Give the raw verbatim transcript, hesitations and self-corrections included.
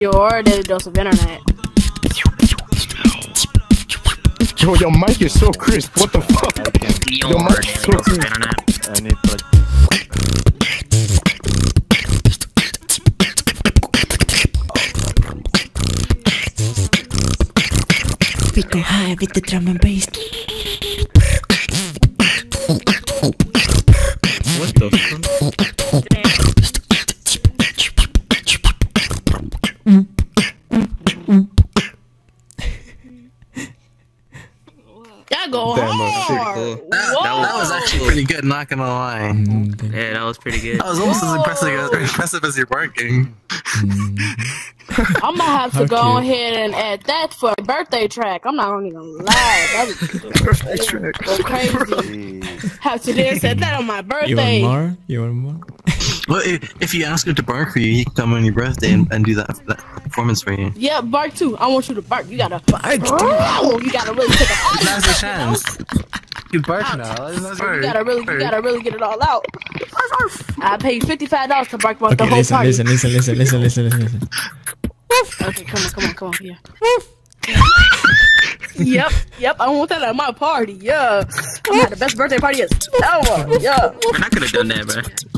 Or a dose of internet. Yo, your mic is so crisp. What the fuck? Your, your mic is so crisp. I need like. We go high with the drum and bass. What the fuck? Go that, was cool. that, that was actually pretty good, not gonna lie. Yeah, that was pretty good. That was almost Whoa. as impressive as, impressive as your barking. I'm gonna have to How go cute. ahead and add that for a birthday track. I'm not even gonna lie. That was birthday track. Crazy. Have to then set that on my birthday. You want more? You want more? Well, if, if you ask her to bark for you, you can come on your birthday and, and do that, that performance for you. Yeah, bark too. I want you to bark. You gotta bark. Oh, you gotta really take it all out. That's your chance. You bark out. now. That's you gotta really, you gotta really get it all out. I paid fifty-five dollars to bark about okay, the whole listen, party. Listen, listen, listen, listen, listen, listen, listen. Okay, come on, come on, come on, yeah. Yep, yep, I want that at my party. Yeah, I had the best birthday party ever. Yeah, man, I could have done that, bro.